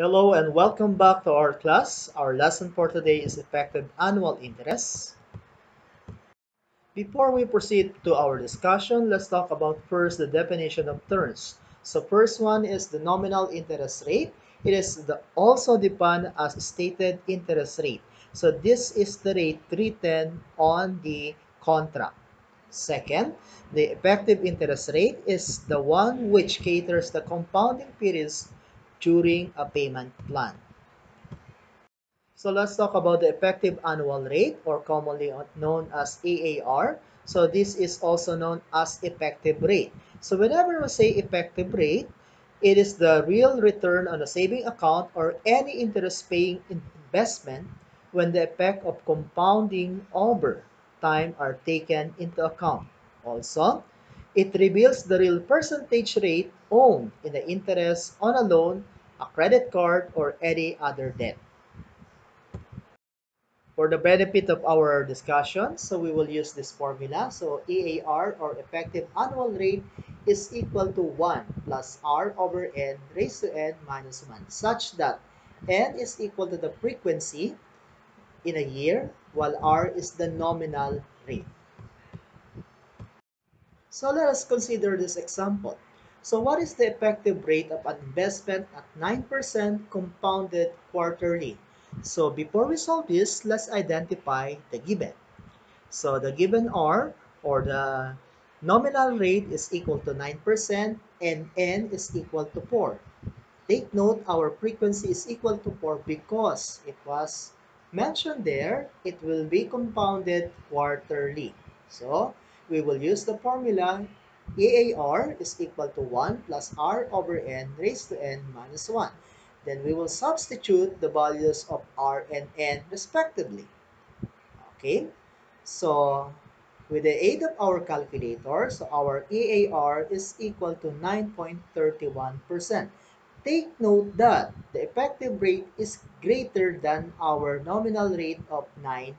Hello and welcome back to our class. Our lesson for today is effective annual interest. Before we proceed to our discussion, let's talk about first the definition of terms. So first one is the nominal interest rate. It is also defined as stated interest rate. So this is the rate written on the contract. Second, the effective interest rate is the one which caters the compounding periods during a payment plan. So let's talk about the effective annual rate, or commonly known as EAR. So this is also known as effective rate. So whenever we say effective rate, it is the real return on a saving account or any interest-paying investment when the effect of compounding over time are taken into account. Also, it reveals the real percentage rate owned in the interest on a loan, a credit card, or any other debt. For the benefit of our discussion, so we will use this formula. So EAR, or effective annual rate, is equal to 1 plus R over N raised to N minus 1, such that N is equal to the frequency in a year, while R is the nominal rate. So let us consider this example. So what is the effective rate of an investment at 9% compounded quarterly? So before we solve this, let's identify the given. So the given R, or the nominal rate, is equal to 9% and N is equal to 4. Take note, our frequency is equal to 4 because it was mentioned there, it will be compounded quarterly. So we will use the formula EAR is equal to 1 plus R over N raised to N minus 1. Then we will substitute the values of R and N respectively. Okay, so with the aid of our calculator, so our EAR is equal to 9.31%. Take note that the effective rate is greater than our nominal rate of 9%.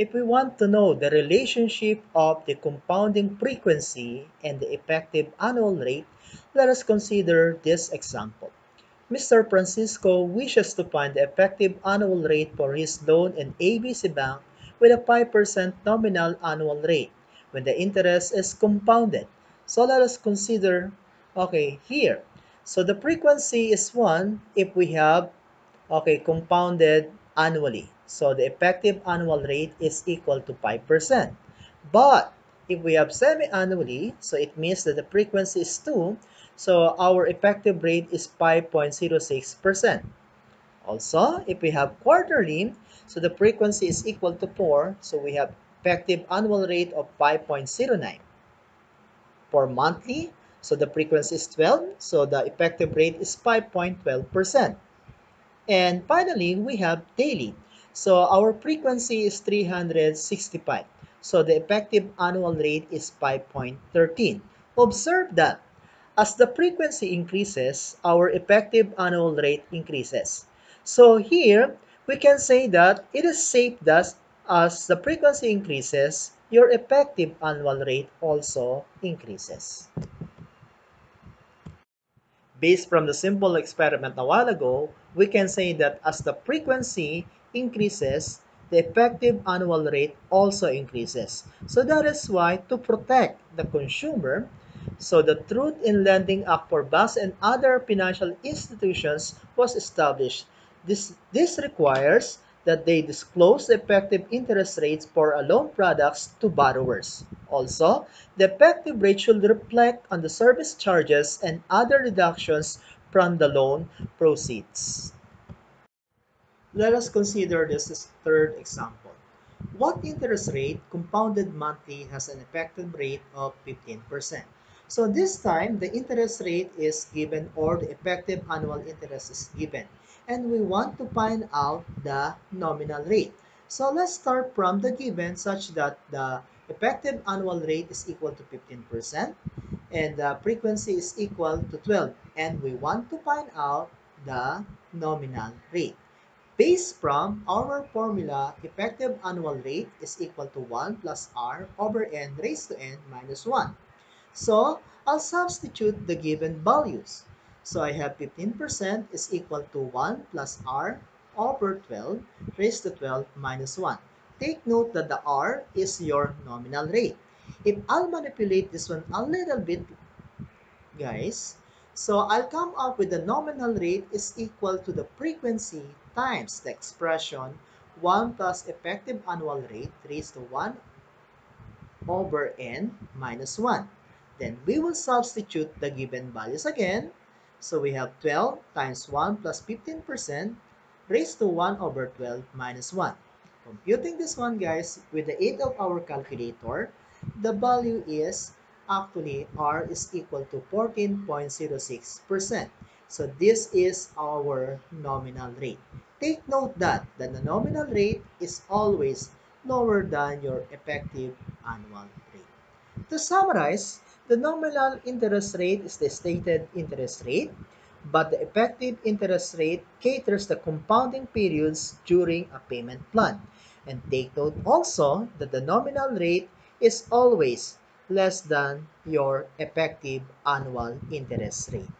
If we want to know the relationship of the compounding frequency and the effective annual rate, let us consider this example. Mr. Francisco wishes to find the effective annual rate for his loan in ABC Bank with a 5% nominal annual rate when the interest is compounded. So let us consider, here. So the frequency is 1 if we have, compounded annually. So the effective annual rate is equal to 5%. But if we have semi-annually, so it means that the frequency is 2, so our effective rate is 5.06%. Also, if we have quarterly, so the frequency is equal to 4, so we have effective annual rate of 5.09. For monthly, so the frequency is 12, so the effective rate is 5.12%. And finally, we have daily. So our frequency is 365. So the effective annual rate is 5.13. Observe that as the frequency increases, our effective annual rate increases. So here, we can say that it is safe that as the frequency increases, your effective annual rate also increases. Based from the simple experiment a while ago, we can say that as the frequency increases, the effective annual rate also increases. So that is why, to protect the consumer, so the Truth in Lending Act for banks and other financial institutions was established. This requires that they disclose the effective interest rates for loan products to borrowers. Also, the effective rate should reflect on the service charges and other deductions from the loan proceeds. Let us consider this third example. What interest rate compounded monthly has an effective rate of 15%? So this time, the interest rate is given, or the effective annual interest is given. And we want to find out the nominal rate. So let's start from the given such that the effective annual rate is equal to 15% and the frequency is equal to 12. And we want to find out the nominal rate. Based from our formula, effective annual rate is equal to 1 plus R over N raised to N minus 1. So I'll substitute the given values. So I have 15% is equal to 1 plus r over 12 raised to 12 minus 1. Take note that the r is your nominal rate. If I'll manipulate this one a little bit, guys, so I'll come up with the nominal rate is equal to the frequency times the expression 1 plus effective annual rate raised to 1 over n minus 1. Then we will substitute the given values again. So we have 12 times 1 plus 15% raised to 1 over 12 minus 1. Computing this one, guys, with the aid of our calculator, the value is actually R is equal to 14.06%. So this is our nominal rate. Take note that the nominal rate is always lower than your effective annual rate. To summarize, the nominal interest rate is the stated interest rate, but the effective interest rate caters the compounding periods during a payment plan. And take note also that the nominal rate is always less than your effective annual interest rate.